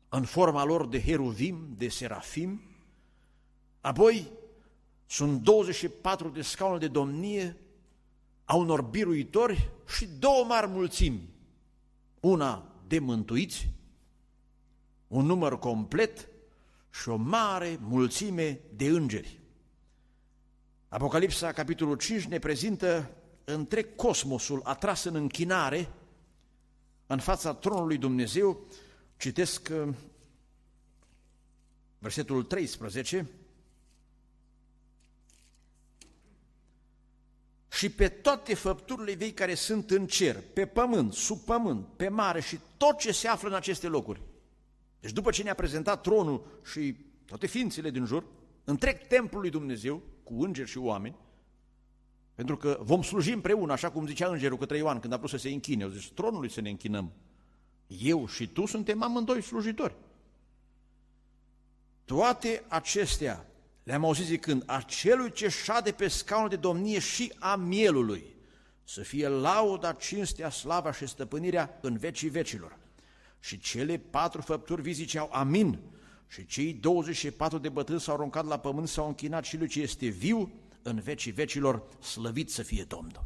în forma lor de heruvim, de serafim. Apoi sunt douăzeci și patru de scaune de domnie a unor biruitori și două mari mulțimi. Una de mântuiți, un număr complet, și o mare mulțime de îngeri. Apocalipsa, capitolul cinci, ne prezintă întreg cosmosul atras în închinare în fața tronului Dumnezeu. Citesc versetul treisprezece. Și pe toate făpturile vei care sunt în cer, pe pământ, sub pământ, pe mare și tot ce se află în aceste locuri. Deci după ce ne-a prezentat tronul și toate ființele din jur, întreg templul lui Dumnezeu, cu îngeri și oameni, pentru că vom sluji împreună, așa cum zicea îngerul către Ioan, când a vrut să se închine, au zis, tronului să ne închinăm. Eu și tu suntem amândoi slujitori. Toate acestea le-am auzit zicând, acelui ce șade pe scaunul de domnie și a mielului, să fie lauda, cinstea, slava și stăpânirea în vecii vecilor. Și cele patru făpturi vii ziceau, amin, și cei douăzeci și patru de bătrâni s-au aruncat la pământ, s-au închinat și lui ce este viu, în vecii vecilor, slăvit să fie Domnul.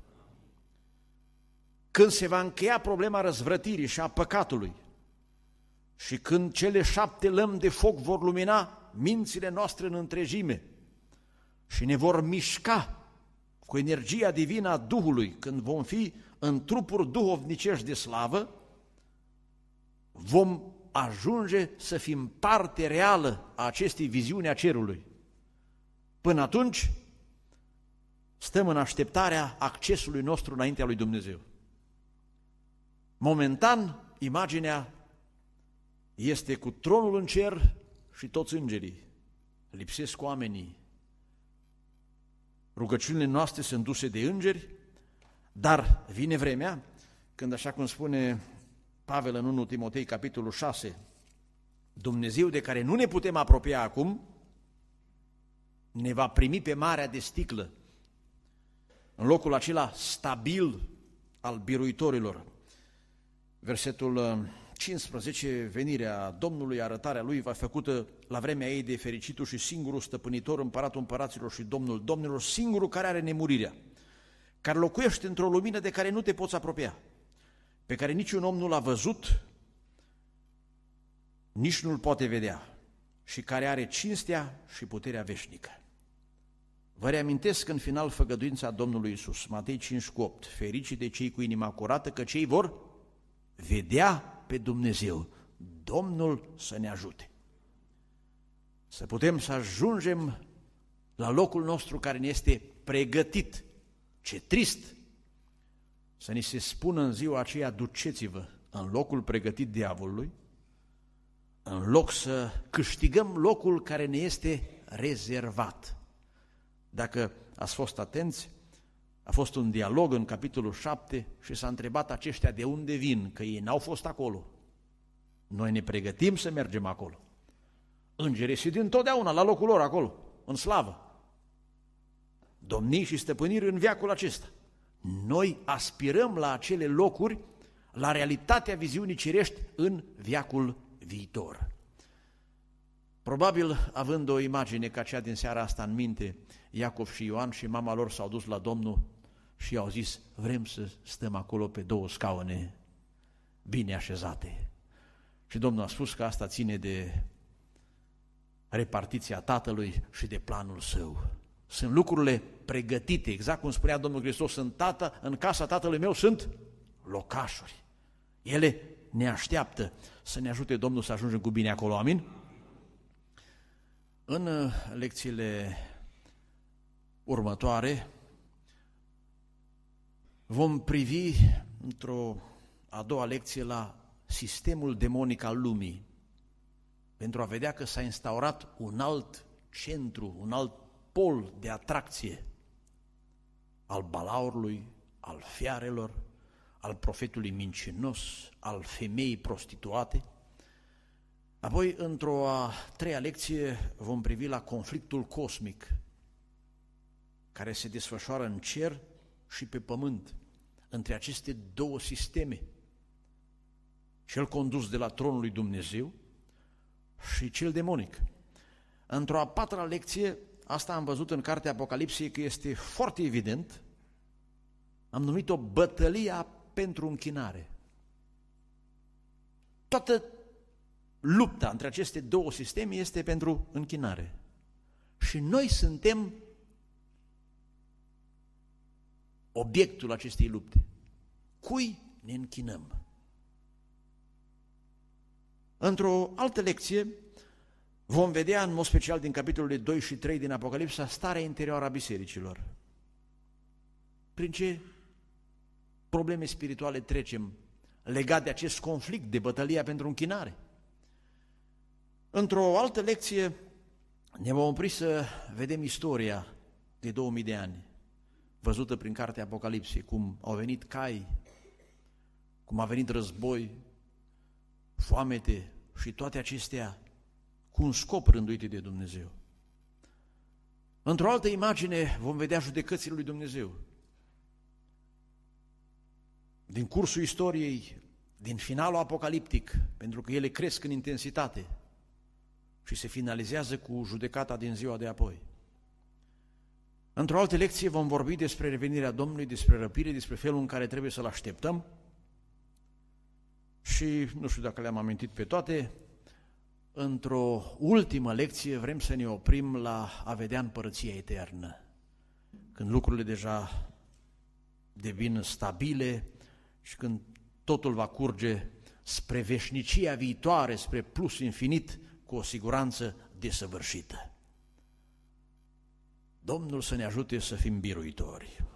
Când se va încheia problema răzvrătirii și a păcatului și când cele șapte lămpi de foc vor lumina mințile noastre în întregime și ne vor mișca cu energia divină a Duhului, când vom fi în trupuri duhovnicești de slavă, vom ajunge să fim parte reală a acestei viziuni a cerului. Până atunci, stăm în așteptarea accesului nostru înaintea lui Dumnezeu. Momentan, imaginea este cu tronul în cer și toți îngerii. Lipsesc oamenii. Rugăciunile noastre sunt duse de îngeri, dar vine vremea când, așa cum spune Pavel în întâi Timotei, capitolul șase, Dumnezeu de care nu ne putem apropia acum, ne va primi pe marea de sticlă, în locul acela stabil al biruitorilor. Versetul cincisprezece, venirea Domnului, arătarea Lui va fi făcută la vremea ei de fericitul și singurul stăpânitor, împăratul împăraților și domnul domnilor, singurul care are nemurirea, care locuiește într-o lumină de care nu te poți apropia, pe care niciun om nu l-a văzut, nici nu-l poate vedea și care are cinstea și puterea veșnică. Vă reamintesc în final făgăduința Domnului Iisus, Matei cinci opt, fericii de cei cu inima curată, că cei vor vedea pe Dumnezeu. Domnul să ne ajute să putem să ajungem la locul nostru care ne este pregătit. Ce trist să ni se spună în ziua aceea, duceți-vă în locul pregătit diavolului, în loc să câștigăm locul care ne este rezervat. Dacă ați fost atenți, a fost un dialog în capitolul șapte și s-a întrebat aceștia de unde vin, că ei n-au fost acolo. Noi ne pregătim să mergem acolo. Îngerii sunt întotdeauna la locul lor acolo, în slavă. Domnii și stăpâniri în veacul acesta. Noi aspirăm la acele locuri, la realitatea viziunii cerești în veacul viitor. Probabil, având o imagine ca cea din seara asta în minte, Iacov și Ioan și mama lor s-au dus la Domnul și i-au zis, vrem să stăm acolo pe două scaune bine așezate. Și Domnul a spus că asta ține de repartiția Tatălui și de planul Său. Sunt lucrurile pregătite, exact cum spunea Domnul Hristos, în, tată, în casa Tatălui meu sunt locașuri. Ele ne așteaptă. Să ne ajute Domnul să ajungem cu bine acolo, amin? În lecțiile următoare vom privi într-o a doua lecție la sistemul demonic al lumii, pentru a vedea că s-a instaurat un alt centru, un alt pol de atracție al balaurului, al fiarelor, al profetului mincinos, al femeii prostituate. Apoi, într-o a treia lecție, vom privi la conflictul cosmic care se desfășoară în cer și pe pământ, între aceste două sisteme, cel condus de la tronul lui Dumnezeu și cel demonic. Într-o a patra lecție, asta am văzut în cartea Apocalipsei că este foarte evident, am numit-o bătălia pentru închinare. Toată lupta între aceste două sisteme este pentru închinare. Și noi suntem obiectul acestei lupte. Cui ne închinăm? Într-o altă lecție vom vedea, în mod special din capitolele doi și trei din Apocalipsa, starea interioară a bisericilor. Prin ce probleme spirituale trecem legat de acest conflict, de bătălia pentru închinare? Într-o altă lecție Ne-am oprit să vedem istoria de două mii de ani, văzută prin cartea Apocalipsei, cum au venit cai, cum a venit război, foamete și toate acestea cu un scop rânduit de Dumnezeu. Într-o altă imagine vom vedea judecățile lui Dumnezeu. Din cursul istoriei, din finalul apocaliptic, pentru că ele cresc în intensitate și se finalizează cu judecata din ziua de apoi. Într-o altă lecție vom vorbi despre revenirea Domnului, despre răpire, despre felul în care trebuie să-L așteptăm și, nu știu dacă le-am amintit pe toate, într-o ultimă lecție vrem să ne oprim la a vedea împărăția eternă, când lucrurile deja devin stabile și când totul va curge spre veșnicia viitoare, spre plus infinit, cu o siguranță desăvârșită. Domnul să ne ajute să fim biruitori.